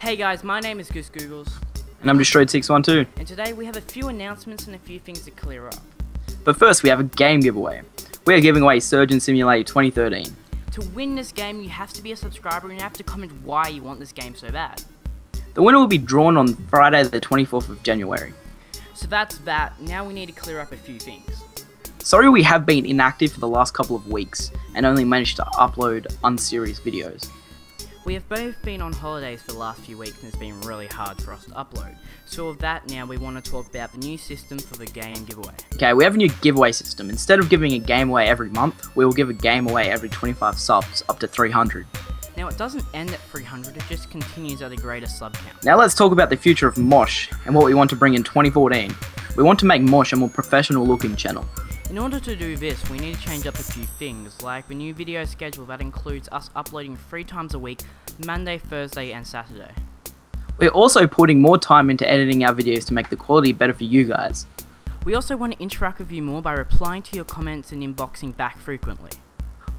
Hey guys, my name is Goose Googles. And I'm Destroyed612. And today we have a few announcements and a few things to clear up. But first we have a game giveaway. We are giving away Surgeon Simulator 2013. To win this game you have to be a subscriber and you have to comment why you want this game so bad. The winner will be drawn on Friday the 24th of January. So that's that. Now we need to clear up a few things. Sorry we have been inactive for the last couple of weeks and only managed to upload unserious videos. We have both been on holidays for the last few weeks and it's been really hard for us to upload. So with that, now we want to talk about the new system for the game giveaway. Okay, we have a new giveaway system. Instead of giving a game away every month, we will give a game away every 25 subs up to 300. Now it doesn't end at 300, it just continues at a greater sub count. Now let's talk about the future of Mosh and what we want to bring in 2014. We want to make Mosh a more professional looking channel. In order to do this, we need to change up a few things, like a new video schedule that includes us uploading 3 times a week, Monday, Thursday and Saturday. We're also putting more time into editing our videos to make the quality better for you guys. We also want to interact with you more by replying to your comments and inboxing back frequently.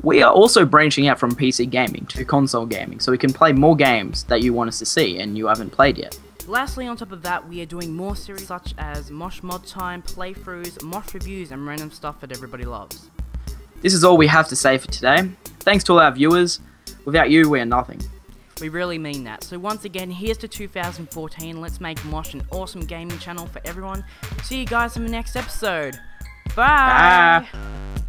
We are also branching out from PC gaming to console gaming, so we can play more games that you want us to see and you haven't played yet. Lastly, on top of that, we are doing more series such as Mosh Mod Time, playthroughs, Mosh reviews and random stuff that everybody loves. This is all we have to say for today. Thanks to all our viewers. Without you, we are nothing. We really mean that. So once again, here's to 2014. Let's make Mosh an awesome gaming channel for everyone. See you guys in the next episode. Bye! Bye.